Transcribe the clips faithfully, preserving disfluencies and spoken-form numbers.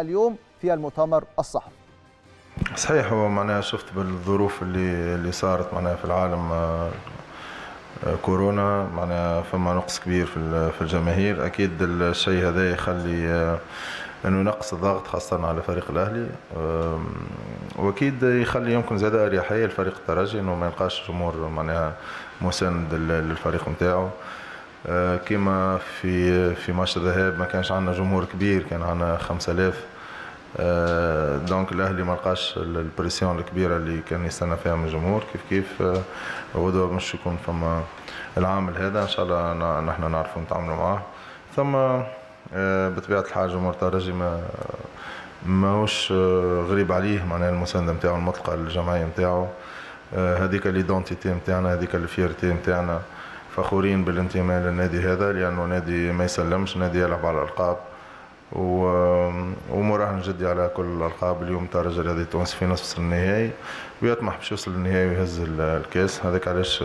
اليوم في المؤتمر الصحفي. صحيح، هو معناها شفت بالظروف اللي اللي صارت معناها في العالم كورونا، معناها فما نقص كبير في في الجماهير. اكيد الشيء هذا يخلي انه ينقص الضغط خاصه على فريق الاهلي، واكيد يخلي يمكن زاد اريحيه لفريق الترجي انه ما يلقاش جمهور معناها مساند للفريق نتاعو. كما في في ماتش الذهاب ما كانش عندنا جمهور كبير، كان عندنا خمسة آلاف، دونك الاهلي ما لقاش البريسيون الكبيره اللي كان يستنى فيها من الجمهور. كيف كيف غدوه باش يكون فما العامل هذا ان شاء الله نحن نعرفوا نتعاملوا معاه. ثم بطبيعه الحال جمهور الترجي ما ماهوش غريب عليه معناها المسانده نتاعو المطلقه للجمعيه نتاعو، هذيك ليدونتيتي نتاعنا، هذيك الفيرتي نتاعنا، فخورين بالانتماء للنادي هذا لانه نادي ما يسلمش، نادي يلعب على الالقاب ومراهن جدي على كل الالقاب. اليوم الترجي الرياضي التونسي في نصف النهائي ويطمح باش يوصل للنهائي ويهز الكاس، هذاك علاش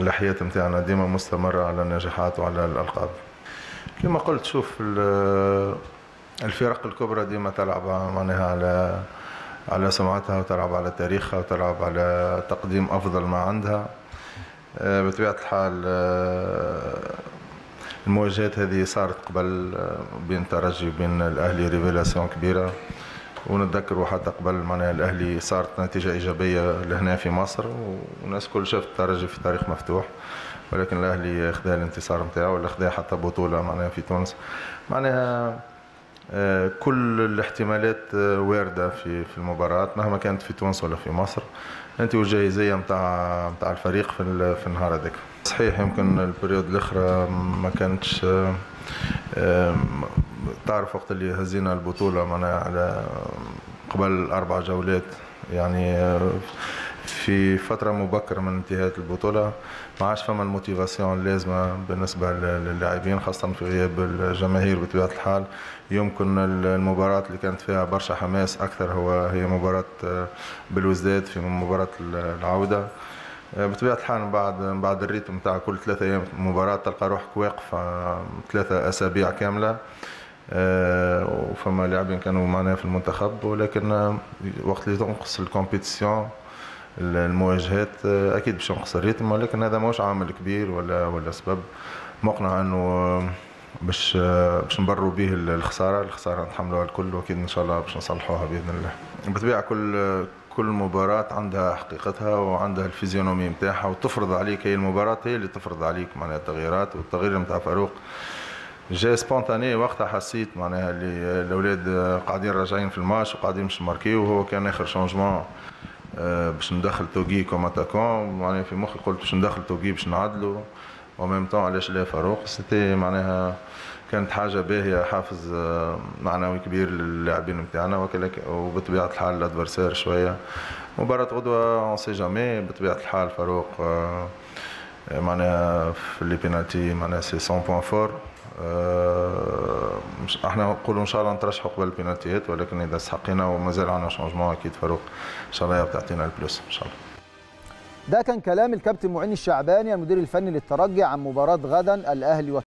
الحياه نتاعنا ديما مستمره على النجاحات وعلى الالقاب. كما قلت شوف الفرق الكبرى ديما تلعب معناها على على سمعتها وتلعب على تاريخها وتلعب على تقديم افضل ما عندها. بطبيعه الحال المواجهات هذه صارت قبل بين الترجي وبين الاهلي ريفيلاسيون كبيره، ونتذكروا حتى قبل معناها الاهلي صارت نتيجه ايجابيه لهنا في مصر والناس كل شافت الترجي في تاريخ مفتوح، ولكن الاهلي خذا الانتصار نتاعو ولا خذا حتى بطوله معناها في تونس. معناها كل الاحتمالات وارده في في المباراه مهما كانت في تونس ولا في مصر. النتيجه الجاهزيه نتاع نتاع الفريق في في النهار هذاك. صحيح يمكن البريود الاخرى ما كانتش تعرف وقت اللي هزينا البطوله معناها على قبل اربع جولات، يعني في فتره مبكره من انتهاء البطوله ما عادش فما الموتيفاسيون اللازمه بالنسبه للاعبين خاصه في غياب الجماهير. بطبيعه الحال يمكن المباراه اللي كانت فيها برشا حماس اكثر هو هي مباراه بلوزداد في مباراه العوده. بطبيعه الحال بعد بعد الريتم تاع كل ثلاثة ايام مباراه تلقى روحك واقف ثلاثه اسابيع كامله، وفما لاعبين كانوا معنا في المنتخب، ولكن وقت اللي تنقص الكومبيتيسيون المواجهات اكيد باش ينقص الريتم، ولكن هذا ماهوش عامل كبير ولا ولا سبب مقنع انه باش باش نبرروا به الخساره. الخساره نتحملوها الكل واكيد ان شاء الله باش نصلحوها باذن الله. بالطبيعه كل كل مباراه عندها حقيقتها وعندها الفيزيونومي نتاعها وتفرض عليك، هي المباراه هي اللي تفرض عليك معناها التغييرات. والتغيير نتاع فاروق جاي سبونتاني، وقتها حسيت معناها اللي الاولاد قاعدين راجعين في الماتش وقاعدين مش ماركيو، وهو كان اخر شونجمون باش ندخل توغي كوم اتاكون، معناها في مخي قلت باش ندخل توغي باش نعدلوا وميم طون علاش لا فاروق. سيتي معناها كانت حاجه باهيه، حافز معنوي كبير للاعبين نتاعنا، وبطبيعه الحال الادفرسير شويه. مباراه غدوه اون سي جامي، بطبيعه الحال فاروق معناها في لي بينالتي معناها سي سون بوان فور. احنا نقولوا ان شاء الله نترشحوا قبل البينالتيات، ولكن اذا استحقينا ومازال عندنا شونجمون اكيد فاروق ان شاء الله يعطينا البلوس ان شاء الله. ده كان كلام الكابتن معين الشعباني المدير الفني للترجي عن مباراه غدا الاهلي